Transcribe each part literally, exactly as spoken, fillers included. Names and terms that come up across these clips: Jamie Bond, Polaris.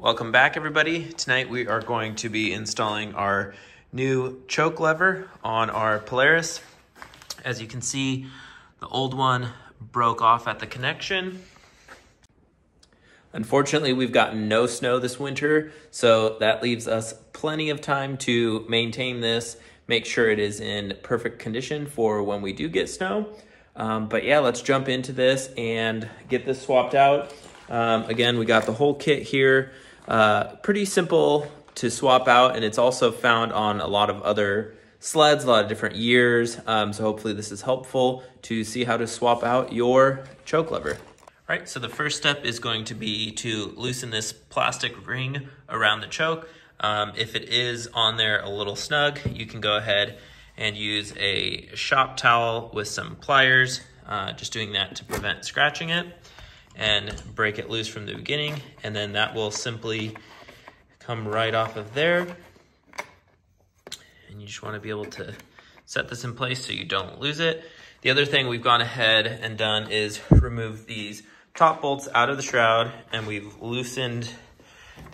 Welcome back, everybody. Tonight we are going to be installing our new choke lever on our Polaris. As you can see, the old one broke off at the connection. Unfortunately, we've gotten no snow this winter, so that leaves us plenty of time to maintain this, make sure it is in perfect condition for when we do get snow. Um, but yeah, let's jump into this and get this swapped out. Um, again, we got the whole kit here. Uh, pretty simple to swap out, and it's also found on a lot of other sleds, a lot of different years. Um, so hopefully this is helpful to see how to swap out your choke lever. All right, so the first step is going to be to loosen this plastic ring around the choke. Um, if it is on there a little snug, you can go ahead and use a shop towel with some pliers, uh, just doing that to prevent scratching it, and break it loose from the beginning, and then that will simply come right off of there. And you just want to be able to set this in place so you don't lose it. The other thing we've gone ahead and done is remove these top bolts out of the shroud, and we've loosened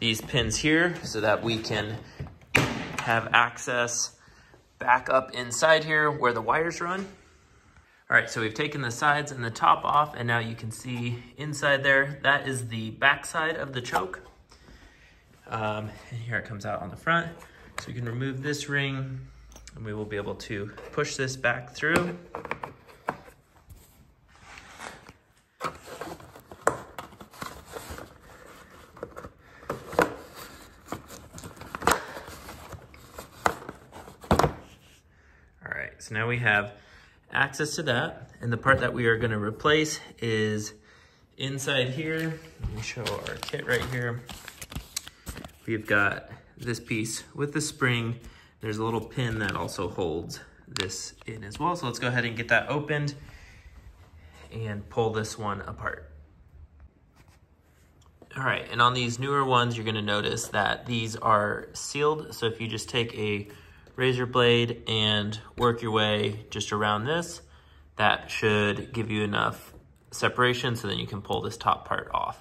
these pins here so that we can have access back up inside here where the wires run. All right, so we've taken the sides and the top off, and now you can see inside there, that is the back side of the choke. Um, and here it comes out on the front. So you can remove this ring, and we will be able to push this back through. All right, so now we have access to that, and the part that we are going to replace is inside here. Let me show our kit right here. We've got this piece with the spring. There's a little pin that also holds this in as well. So let's go ahead and get that opened and pull this one apart. All right, and on these newer ones, you're going to notice that these are sealed. So if you just take a razor blade and work your way just around this, that should give you enough separation so then you can pull this top part off.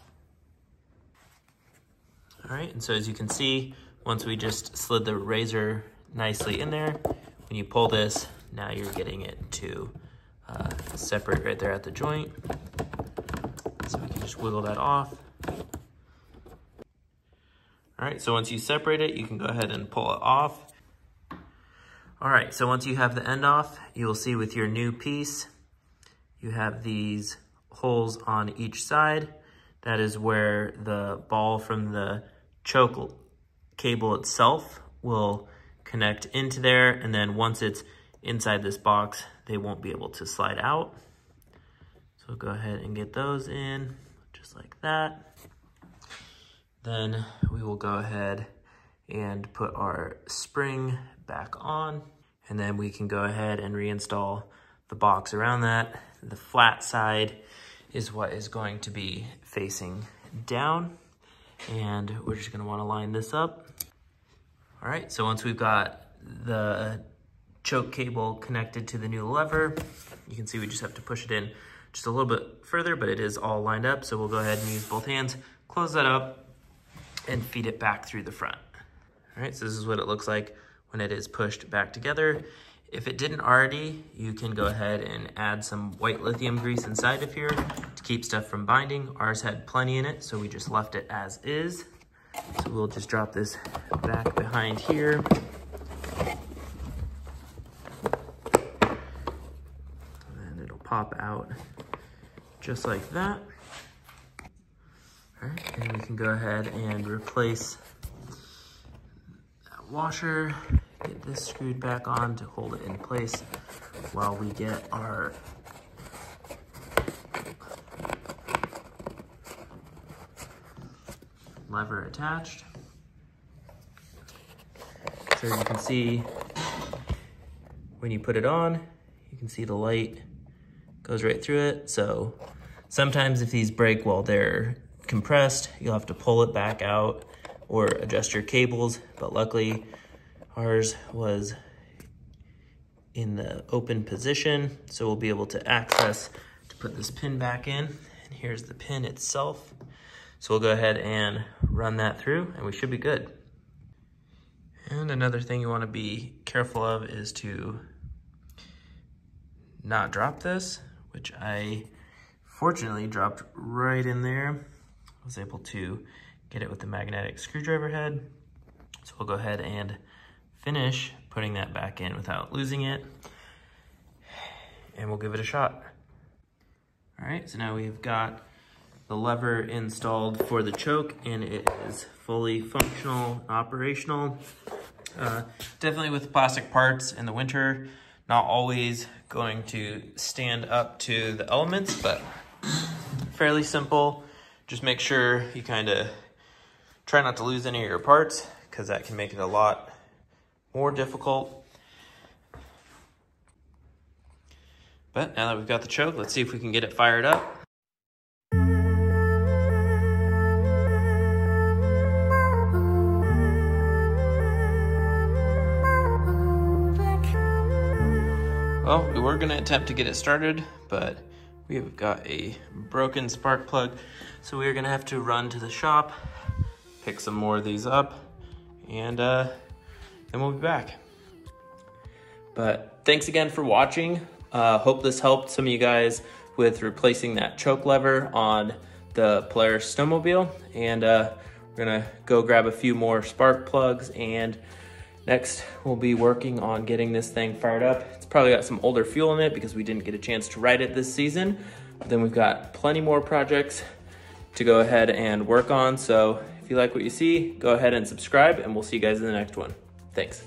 All right, and so as you can see, once we just slid the razor nicely in there, when you pull this, now you're getting it to uh, separate right there at the joint. So we can just wiggle that off. All right, so once you separate it, you can go ahead and pull it off. All right, so once you have the end off, you will see with your new piece, you have these holes on each side. That is where the ball from the choke cable itself will connect into there. And then once it's inside this box, they won't be able to slide out. So go ahead and get those in just like that. Then we will go ahead and put our spring back on, and then we can go ahead and reinstall the box around that. The flat side is what is going to be facing down, and we're just going to want to line this up. All right, so once we've got the choke cable connected to the new lever, you can see we just have to push it in just a little bit further, but it is all lined up. So we'll go ahead and use both hands, close that up, and feed it back through the front. All right, so this is what it looks like when it is pushed back together. If it didn't already, you can go ahead and add some white lithium grease inside of here to keep stuff from binding. Ours had plenty in it, so we just left it as is. So we'll just drop this back behind here. And it'll pop out just like that. All right, and we can go ahead and replace that washer. Get this screwed back on to hold it in place while we get our lever attached. So you can see when you put it on, you can see the light goes right through it. So sometimes if these break while they're compressed, you'll have to pull it back out or adjust your cables, but luckily ours was in the open position, so we'll be able to access to put this pin back in. And here's the pin itself. So we'll go ahead and run that through and we should be good. And another thing you want to be careful of is to not drop this, which I fortunately dropped right in there. I was able to get it with the magnetic screwdriver head. So we'll go ahead and finish putting that back in without losing it, and we'll give it a shot. All right, so now we've got the lever installed for the choke, and it is fully functional, operational. Uh, definitely with plastic parts in the winter, not always going to stand up to the elements, but fairly simple. Just make sure you kind of try not to lose any of your parts, because that can make it a lot more difficult. But now that we've got the choke, let's see if we can get it fired up. Well, we were gonna attempt to get it started, but we have got a broken spark plug. So we're gonna have to run to the shop, pick some more of these up, and uh, then we'll be back. But thanks again for watching. Uh, hope this helped some of you guys with replacing that choke lever on the Polaris snowmobile. And uh, we're gonna go grab a few more spark plugs, and next, we'll be working on getting this thing fired up. It's probably got some older fuel in it because we didn't get a chance to ride it this season. But then we've got plenty more projects to go ahead and work on. So if you like what you see, go ahead and subscribe, and we'll see you guys in the next one. Thanks.